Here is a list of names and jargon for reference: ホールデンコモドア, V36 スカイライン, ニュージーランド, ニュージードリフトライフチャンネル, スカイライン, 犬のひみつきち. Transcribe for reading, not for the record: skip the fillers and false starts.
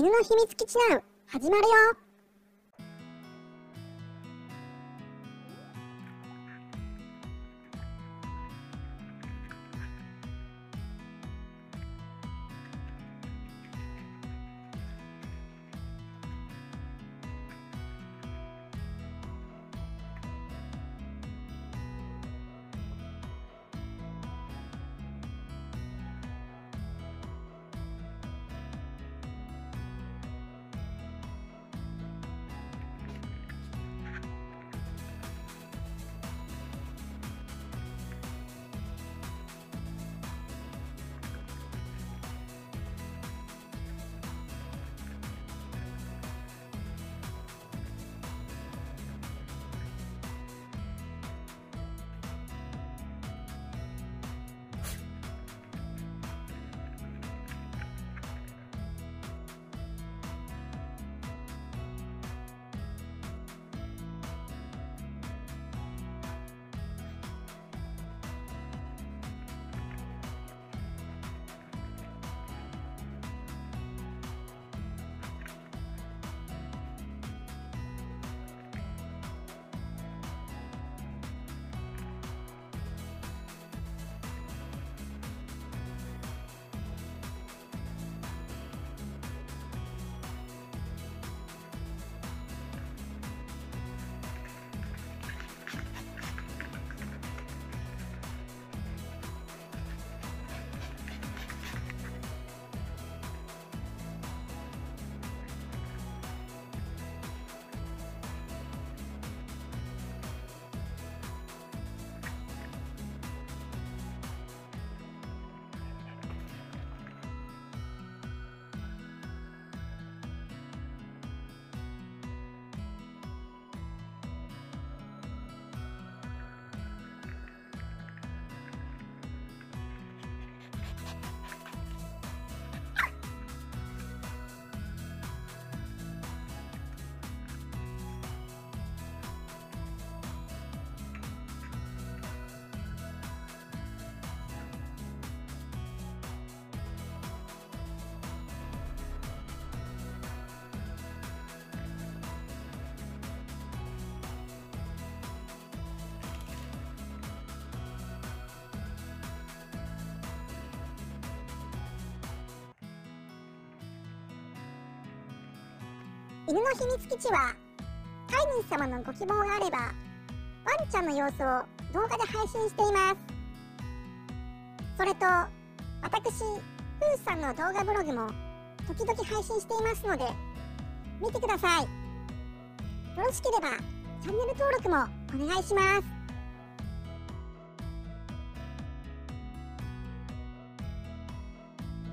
犬の秘密基地ナウ始まるよ。犬の秘密基地は、飼い主様のご希望があれば、ワンちゃんの様子を動画で配信しています。それと、私、ふうさんの動画ブログも時々配信していますので、見てください。よろしければ、チャンネル登録もお願いします。